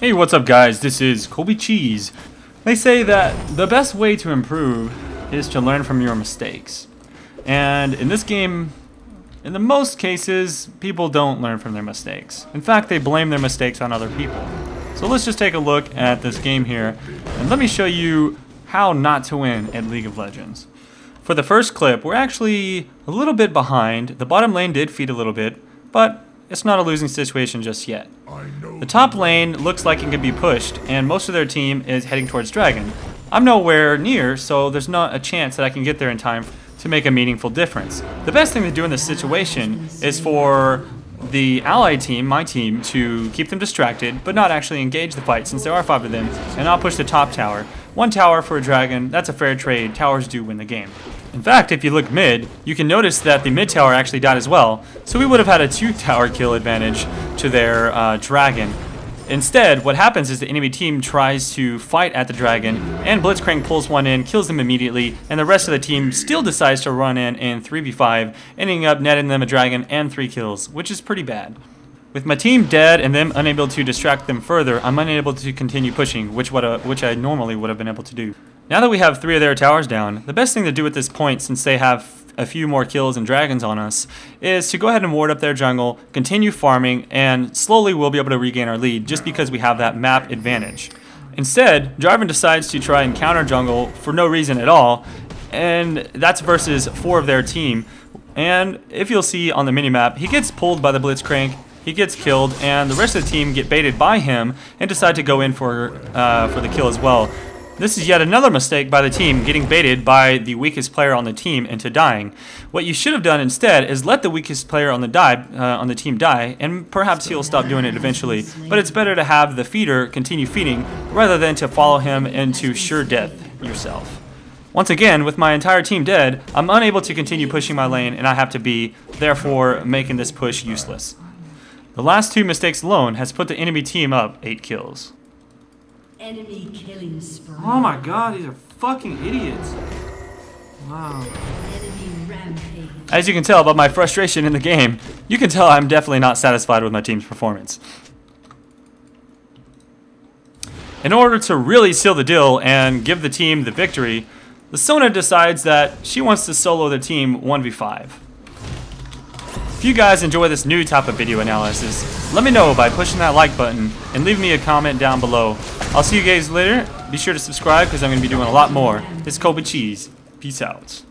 Hey, what's up guys, this is Colby Cheese. They say that the best way to improve is to learn from your mistakes. And in this game, in the most cases, people don't learn from their mistakes. In fact, they blame their mistakes on other people. So let's just take a look at this game here, and let me show you how not to win at League of Legends. For the first clip, we're actually a little bit behind. The bottom lane did feed a little bit, but it's not a losing situation just yet. The top lane looks like it could be pushed, and most of their team is heading towards Dragon. I'm nowhere near, so there's not a chance that I can get there in time to make a meaningful difference. The best thing to do in this situation is for the ally team, my team, to keep them distracted, but not actually engage the fight, since there are 5 of them, and I'll push the top tower. 1 tower for a Dragon, that's a fair trade. Towers do win the game. In fact, if you look mid, you can notice that the mid tower actually died as well, so we would have had a 2 tower kill advantage to their Dragon. Instead, what happens is the enemy team tries to fight at the Dragon, and Blitzcrank pulls 1 in, kills them immediately, and the rest of the team still decides to run in and 3v5, ending up netting them a Dragon and 3 kills, which is pretty bad. With my team dead and them unable to distract them further, I'm unable to continue pushing, which I normally would have been able to do. Now that we have 3 of their towers down, the best thing to do at this point, since they have a few more kills and dragons on us, is to go ahead and ward up their jungle, continue farming, and slowly we'll be able to regain our lead just because we have that map advantage. Instead, Jarvan decides to try and counter jungle for no reason at all, and that's versus 4 of their team. And if you'll see on the minimap, he gets pulled by the Blitzcrank, he gets killed, and the rest of the team get baited by him and decide to go in for the kill as well. This is yet another mistake by the team, getting baited by the weakest player on the team into dying. What you should have done instead is let the weakest player on the team die, and perhaps he'll stop doing it eventually. But it's better to have the feeder continue feeding rather than to follow him into sure death yourself. Once again, with my entire team dead, I'm unable to continue pushing my lane, and I have to be, therefore, making this push useless. The last 2 mistakes alone has put the enemy team up 8 kills. Enemy killing spree. Oh my god, these are fucking idiots. Wow. Enemy rampage. As you can tell by my frustration in the game, you can tell I'm definitely not satisfied with my team's performance. In order to really seal the deal and give the team the victory, the Sona decides that she wants to solo the team 1v5. If you guys enjoy this new type of video analysis, let me know by pushing that like button and leave me a comment down below. I'll see you guys later. Be sure to subscribe because I'm going to be doing a lot more. It's Colby Cheese. Peace out.